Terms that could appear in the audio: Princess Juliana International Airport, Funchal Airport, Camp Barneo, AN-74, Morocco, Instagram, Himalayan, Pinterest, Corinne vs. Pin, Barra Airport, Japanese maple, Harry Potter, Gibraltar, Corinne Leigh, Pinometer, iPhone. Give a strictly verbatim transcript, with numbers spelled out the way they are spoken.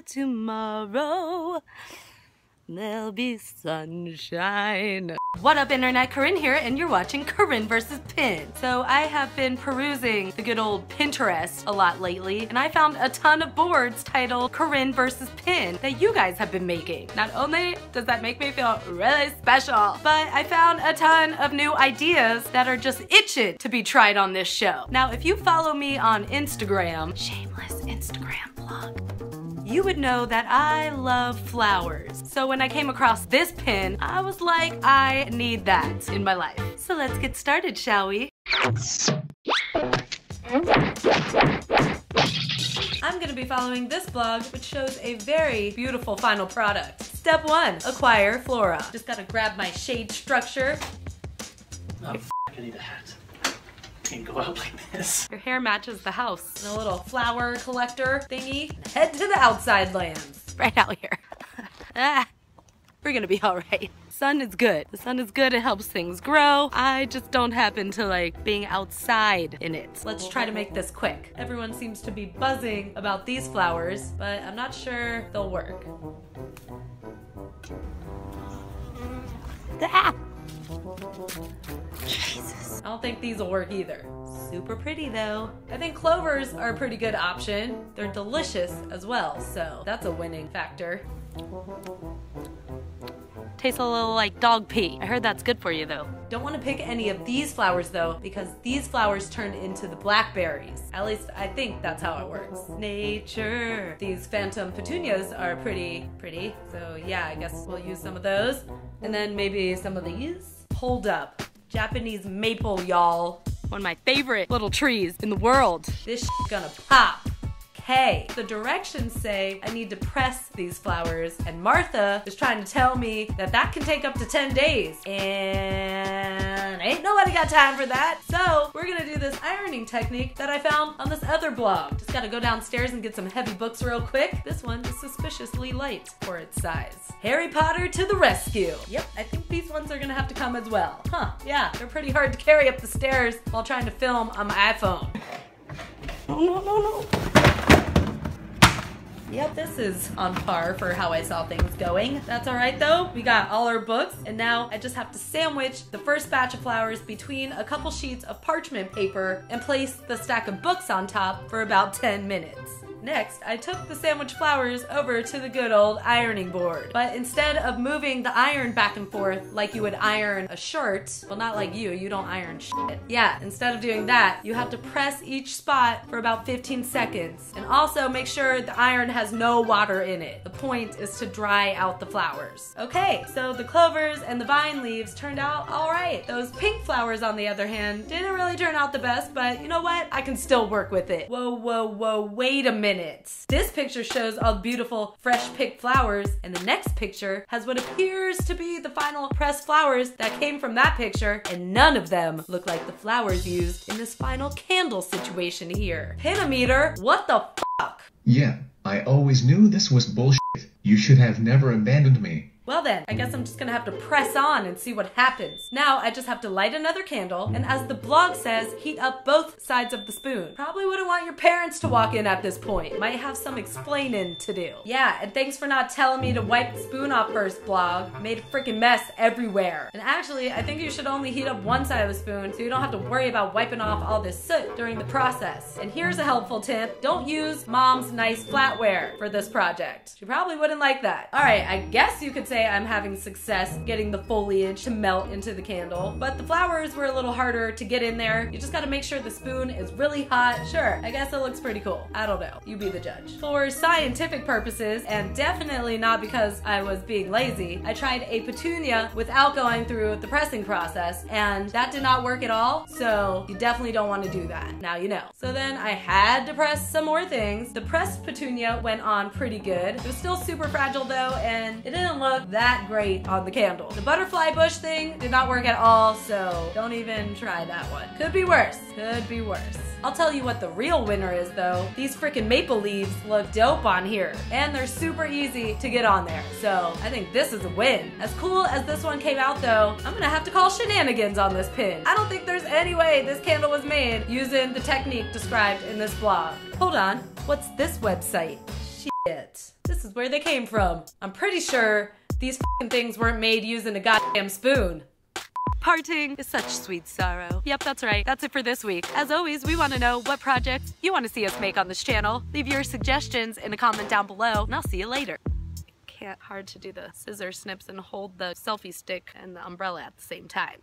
where tomorrow there'll be sunshine. What up, internet? Corinne here, and you're watching Corinne versus. Pin. So I have been perusing the good old Pinterest a lot lately, and I found a ton of boards titled Corinne versus. Pin that you guys have been making. Not only does that make me feel really special, but I found a ton of new ideas that are just itching to be tried on this show. Now, if you follow me on Instagram, shameless Instagram blog, you would know that I love flowers. So when I came across this pin, I was like, I need that in my life. So let's get started, shall we? I'm gonna be following this blog, which shows a very beautiful final product. Step one, acquire flora. Just gotta grab my shade structure. Oh, f I need a hat. Can go out like this. Your hair matches the house. And a little flower collector thingy. Head to the outside lands. Right out here. Ah, we're gonna be all right. Sun is good. The sun is good, it helps things grow. I just don't happen to like being outside in it. Let's try to make this quick. Everyone seems to be buzzing about these flowers, but I'm not sure they'll work. Ah! Jesus. I don't think these will work either. Super pretty though. I think clovers are a pretty good option. They're delicious as well, so that's a winning factor. Tastes a little like dog pee. I heard that's good for you though. Don't want to pick any of these flowers though, because these flowers turn into the blackberries. At least I think that's how it works. Nature. These phantom petunias are pretty pretty. So yeah, I guess we'll use some of those. And then maybe some of these. Hold up. Japanese maple, y'all. One of my favorite little trees in the world. This shit's gonna pop. Hey, the directions say I need to press these flowers, and Martha is trying to tell me that that can take up to ten days, and ain't nobody got time for that. So we're gonna do this ironing technique that I found on this other blog. Just gotta go downstairs and get some heavy books real quick. This one is suspiciously light for its size. Harry Potter to the rescue. Yep, I think these ones are gonna have to come as well. Huh, yeah, they're pretty hard to carry up the stairs while trying to film on my iPhone. No, no, no, no. Yep, this is on par for how I saw things going. That's all right though, we got all our books, and now I just have to sandwich the first batch of flowers between a couple sheets of parchment paper and place the stack of books on top for about ten minutes. Next, I took the sandwich flowers over to the good old ironing board. But instead of moving the iron back and forth like you would iron a shirt, well, not like you, you don't iron shit. Yeah, instead of doing that, you have to press each spot for about fifteen seconds. And also make sure the iron has no water in it. The point is to dry out the flowers. Okay, so the clovers and the vine leaves turned out all right. Those pink flowers, on the other hand, didn't really turn out the best, but you know what? I can still work with it. Whoa, whoa, whoa, wait a minute. Minutes. This picture shows all the beautiful fresh picked flowers, and the next picture has what appears to be the final pressed flowers that came from that picture, and none of them look like the flowers used in this final candle situation here. Pinometer, what the fuck? Yeah, I always knew this was bullshit. You should have never abandoned me. Well then, I guess I'm just gonna have to press on and see what happens. Now I just have to light another candle, and as the blog says, heat up both sides of the spoon. Probably wouldn't want your parents to walk in at this point. Might have some explaining to do. Yeah, and thanks for not telling me to wipe the spoon off first, blog. Made a freaking mess everywhere. And actually, I think you should only heat up one side of the spoon so you don't have to worry about wiping off all this soot during the process. And here's a helpful tip. Don't use mom's nice flatware for this project. She probably wouldn't like that. All right, I guess you could say I'm having success getting the foliage to melt into the candle, but the flowers were a little harder to get in there. You just gotta make sure the spoon is really hot. Sure, I guess it looks pretty cool. I don't know. You be the judge. For scientific purposes, and definitely not because I was being lazy, I tried a petunia without going through the pressing process, and that did not work at all, so you definitely don't want to do that. Now you know. So then I had to press some more things. The pressed petunia went on pretty good. It was still super fragile though, and it didn't look that great on the candle. The butterfly bush thing did not work at all, so don't even try that one. Could be worse. Could be worse. I'll tell you what the real winner is though. These freaking maple leaves look dope on here, and they're super easy to get on there, so I think this is a win. As cool as this one came out though, I'm gonna have to call shenanigans on this pin. I don't think there's any way this candle was made using the technique described in this blog. Hold on, what's this website? Shit. This This is where they came from. I'm pretty sure these f***ing things weren't made using a goddamn spoon. Parting is such sweet sorrow. Yep, that's right. That's it for this week. As always, we want to know what projects you want to see us make on this channel. Leave your suggestions in a comment down below, and I'll see you later. Can't hard to do the scissor snips and hold the selfie stick and the umbrella at the same time.